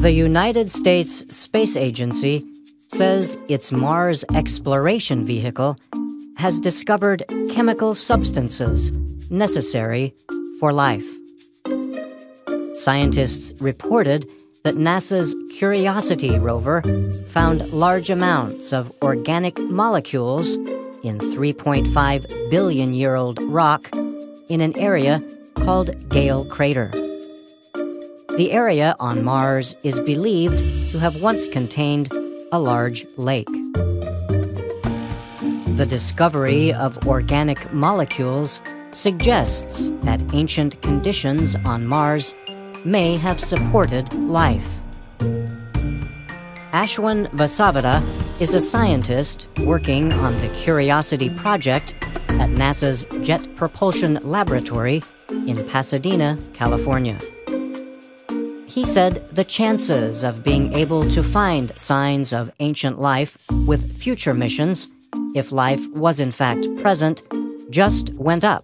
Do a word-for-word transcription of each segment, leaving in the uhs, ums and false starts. The United States Space Agency says its Mars exploration vehicle has discovered chemical substances necessary for life. Scientists reported that NASA's Curiosity rover found large amounts of organic molecules in three point five billion year old rock in an area called Gale Crater. The area on Mars is believed to have once contained a large lake. The discovery of organic molecules suggests that ancient conditions on Mars may have supported life. Ashwin Vasavada is a scientist working on the Curiosity project at NASA's Jet Propulsion Laboratory in Pasadena, California. He said the chances of being able to find signs of ancient life with future missions, if life was in fact present, just went up.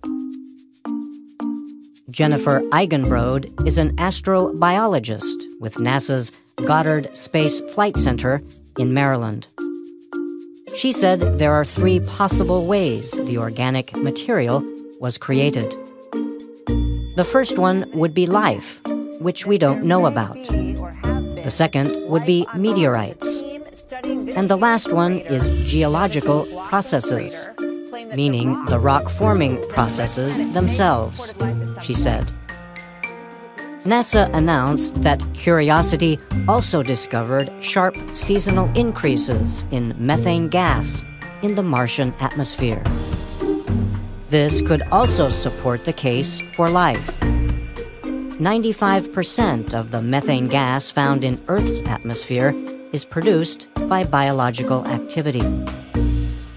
Jennifer Eigenbrode is an astrobiologist with NASA's Goddard Space Flight Center in Maryland. She said there are three possible ways the organic material was created. The first one would be life, which we don't know about. The second would be meteorites. And the last one is geological processes, meaning the rock-forming processes themselves, she said. NASA announced that Curiosity also discovered sharp seasonal increases in methane gas in the Martian atmosphere. This could also support the case for life. ninety-five percent of the methane gas found in Earth's atmosphere is produced by biological activity.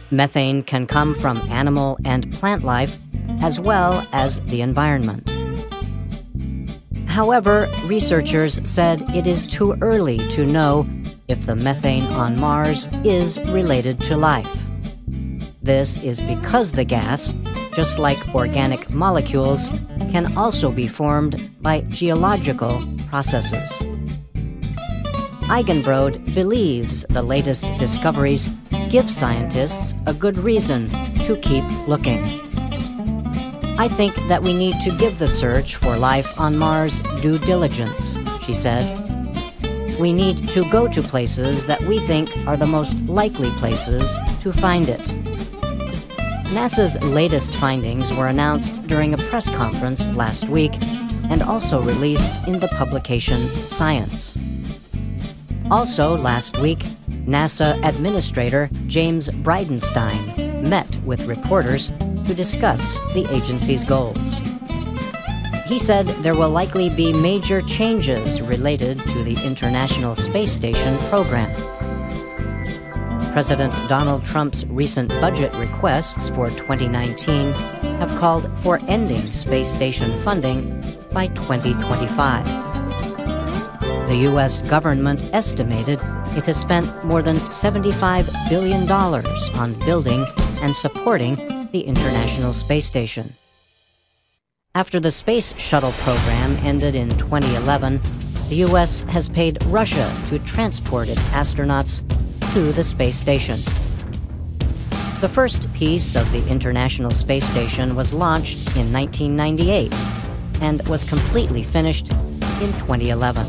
Methane can come from animal and plant life, as well as the environment. However, researchers said it is too early to know if the methane on Mars is related to life. This is because the gas, just like organic molecules, can also be formed by geological processes. Eigenbrode believes the latest discoveries give scientists a good reason to keep looking. I think that we need to give the search for life on Mars due diligence, she said. We need to go to places that we think are the most likely places to find it. NASA's latest findings were announced during a press conference last week and also released in the publication Science. Also last week, NASA Administrator James Bridenstine met with reporters to discuss the agency's goals. He said there will likely be major changes related to the International Space Station program. President Donald Trump's recent budget requests for twenty nineteen have called for ending space station funding by twenty twenty-five. The U S government estimated it has spent more than seventy-five billion dollars on building and supporting the International Space Station. After the Space Shuttle program ended in twenty eleven, the U S has paid Russia to transport its astronauts to the space station. The first piece of the International Space Station was launched in nineteen ninety-eight and was completely finished in twenty eleven.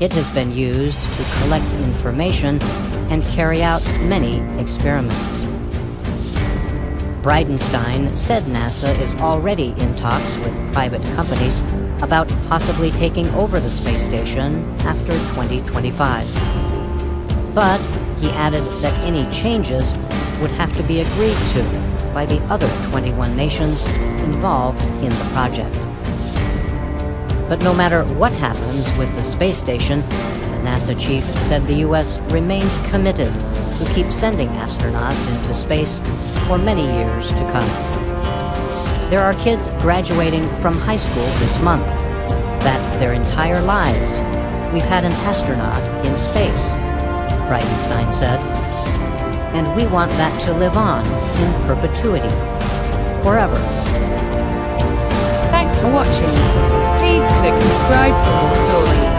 It has been used to collect information and carry out many experiments. Bridenstine said NASA is already in talks with private companies about possibly taking over the space station after twenty twenty-five. But he added that any changes would have to be agreed to by the other twenty-one nations involved in the project. But no matter what happens with the space station, the NASA chief said the U S remains committed to keep sending astronauts into space for many years to come. There are kids graduating from high school this month that their entire lives we've had an astronaut in space, Bridenstine said, and we want that to live on in perpetuity, forever. Thanks for watching. Please click subscribe for more stories.